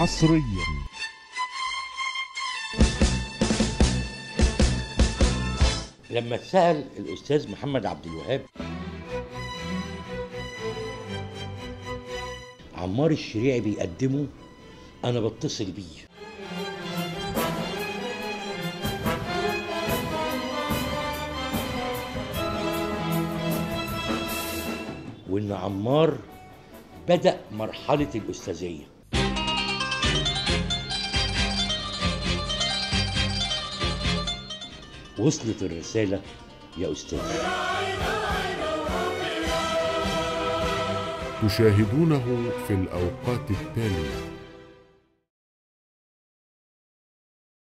حصريا. لما اتسأل الأستاذ محمد عبد الوهاب عمار الشريعي بيقدمه، أنا بتصل بيه. وإن عمار بدأ مرحلة الأستاذية. وصلت الرسالة يا أستاذ. تشاهدونه في الأوقات التالية.